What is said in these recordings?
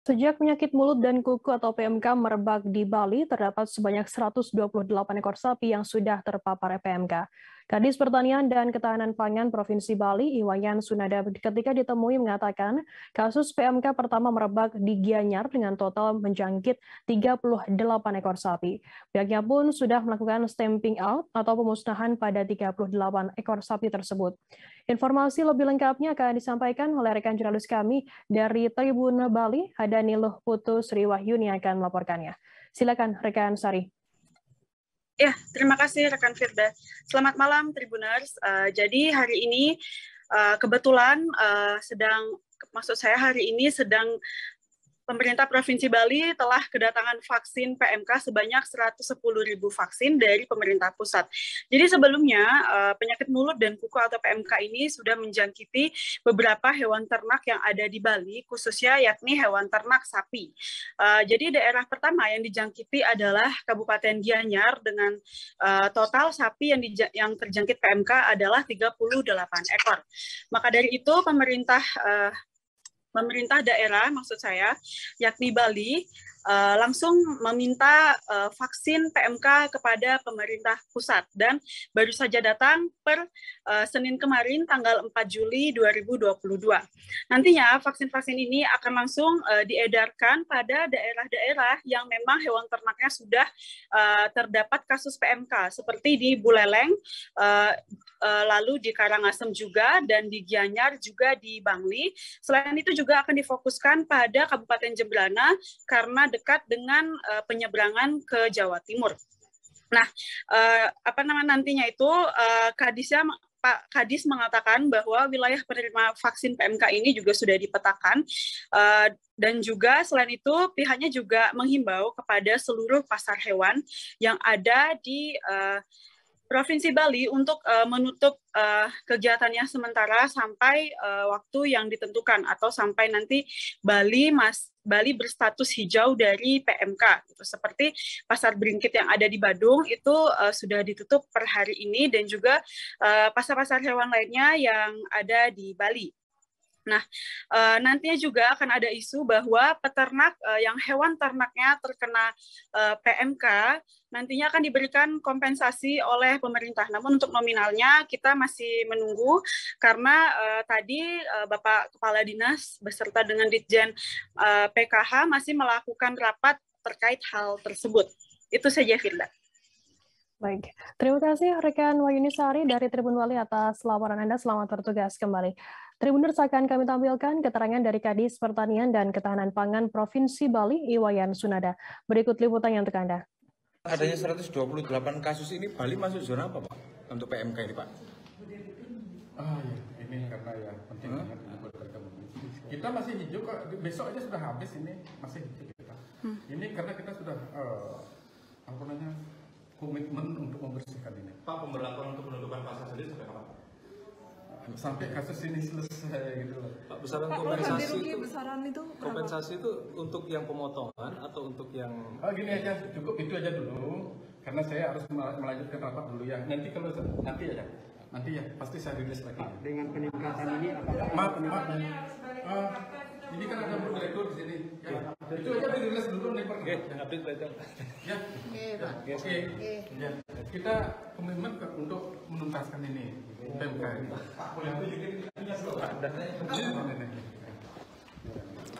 Sejak penyakit mulut dan kuku atau PMK merebak di Bali, terdapat sebanyak 128 ekor sapi yang sudah terpapar PMK. Kadis Pertanian dan Ketahanan Pangan Provinsi Bali, I Wayan Sunada, ketika ditemui mengatakan kasus PMK pertama merebak di Gianyar dengan total menjangkit 38 ekor sapi. Pihaknya pun sudah melakukan stamping out atau pemusnahan pada 38 ekor sapi tersebut. Informasi lebih lengkapnya akan disampaikan oleh rekan jurnalis kami dari Tribun Bali, dan Ni Luh Putu Sri Wahyuni akan melaporkannya. Silakan rekan Sari. Ya, terima kasih rekan Firda. Selamat malam Tribuners. Jadi hari ini kebetulan sedang Pemerintah Provinsi Bali telah kedatangan vaksin PMK sebanyak 110.000 vaksin dari pemerintah pusat. Jadi sebelumnya penyakit mulut dan kuku atau PMK ini sudah menjangkiti beberapa hewan ternak yang ada di Bali, khususnya yakni hewan ternak sapi. Jadi daerah pertama yang dijangkiti adalah Kabupaten Gianyar dengan total sapi yang terjangkit PMK adalah 38 ekor. Maka dari itu Pemerintah daerah, maksud saya, yakni Bali, langsung meminta vaksin PMK kepada pemerintah pusat. Dan baru saja datang per Senin kemarin, tanggal 4 Juli 2022. Nantinya vaksin-vaksin ini akan langsung diedarkan pada daerah-daerah yang memang hewan ternaknya sudah terdapat kasus PMK, seperti di Buleleng, lalu di Karangasem juga, dan di Gianyar juga di Bangli. Selain itu juga akan difokuskan pada Kabupaten Jemberlana karena dekat dengan penyeberangan ke Jawa Timur. Nah, nantinya itu Pak Kadis mengatakan bahwa wilayah penerima vaksin PMK ini juga sudah dipetakan dan juga selain itu pihaknya juga menghimbau kepada seluruh pasar hewan yang ada di Provinsi Bali untuk menutup kegiatannya sementara sampai waktu yang ditentukan atau sampai nanti Bali berstatus hijau dari PMK. Gitu. Seperti pasar Beringkit yang ada di Badung itu sudah ditutup per hari ini dan juga pasar-pasar hewan lainnya yang ada di Bali. Nah, nantinya juga akan ada isu bahwa peternak yang hewan ternaknya terkena PMK nantinya akan diberikan kompensasi oleh pemerintah. Namun untuk nominalnya kita masih menunggu karena tadi Bapak Kepala Dinas beserta dengan Ditjen PKH masih melakukan rapat terkait hal tersebut. Itu saja Firda. Baik, terima kasih rekan Wahyuni Sari dari Tribun Bali atas laporan Anda. Selamat bertugas kembali. Tribuners, akan kami tampilkan keterangan dari Kadis Pertanian dan Ketahanan Pangan Provinsi Bali, I Wayan Sunada. Berikut liputannya untuk Anda. Adanya 128 kasus ini, Bali masuk zona apa, Pak? Untuk PMK ini, Pak? Ini karena ya penting banget. Kita masih hijau, besok aja sudah habis ini, masih hijau kita. Ini karena kita sudah, komitmen untuk membersihkan ini. Pak, pemberlakuan untuk penutupan pasar sendiri sampai kapan? Sampai kasus ini selesai gitu. Pak, besaran kompensasi itu untuk yang pemotongan atau untuk yang? Gini aja, cukup itu aja dulu. Karena saya harus melanjutkan rapat dulu ya. Nanti pasti saya rilis lagi. Dengan peningkatan ini apakah? Maaf. Ini kan ada direktur di sini. Ya. Itu aja dirilis dulu nih Pak. Update aja. Ya. Oke. Kita komitmen untuk menuntaskan ini. PMK ini.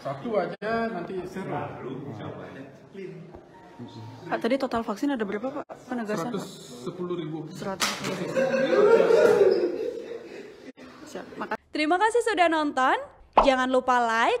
Satu aja nanti seru. Pak, tadi total vaksin ada berapa Pak? Penegasan 110.000. 100.000. Siap. Makasih. Terima kasih sudah nonton. Jangan lupa like,